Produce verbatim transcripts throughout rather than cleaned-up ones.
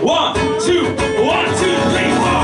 One, two, one, two, three, four.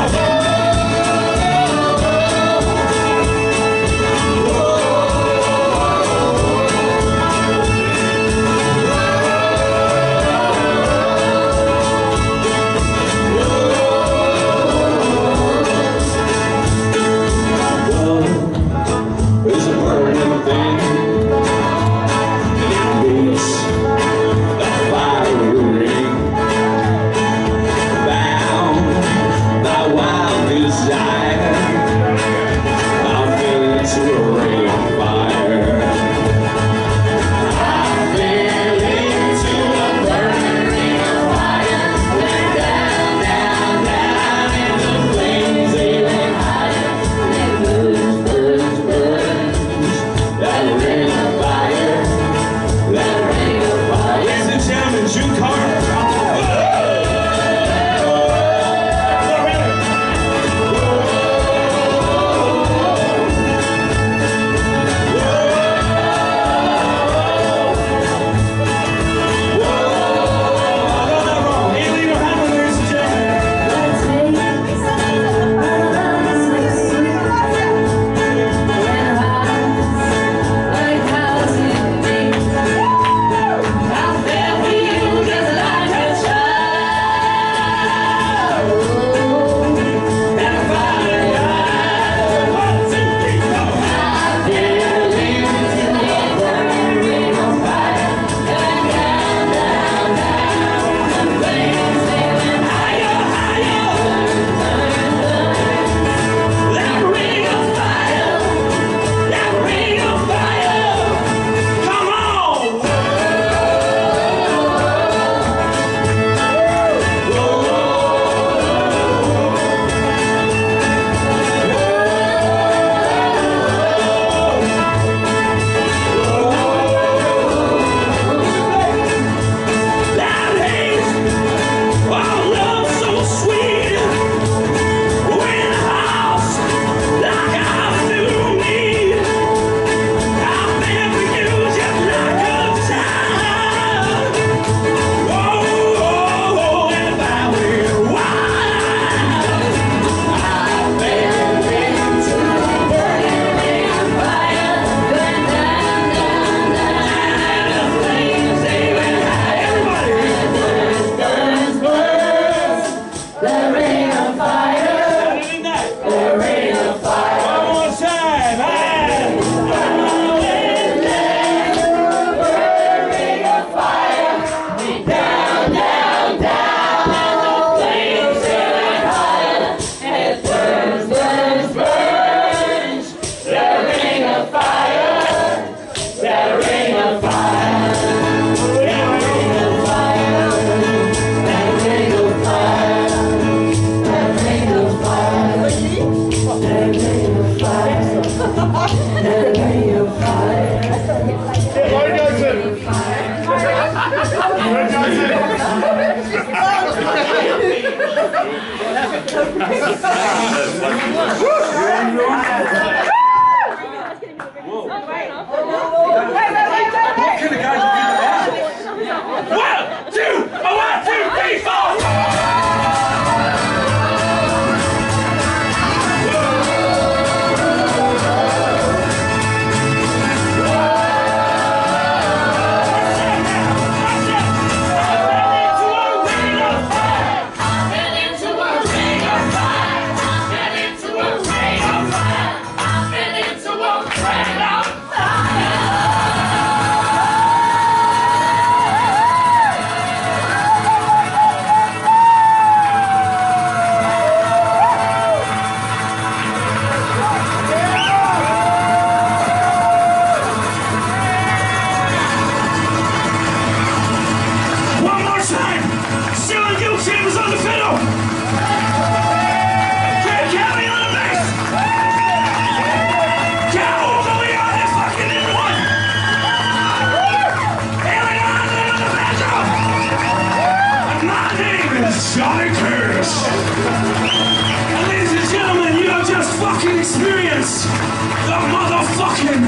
Johnny Curtis! And ladies and gentlemen, you have just fucking experienced the motherfucking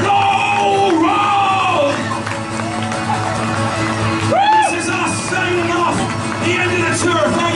roll roll! This is us signing off the end of the Let's hear it.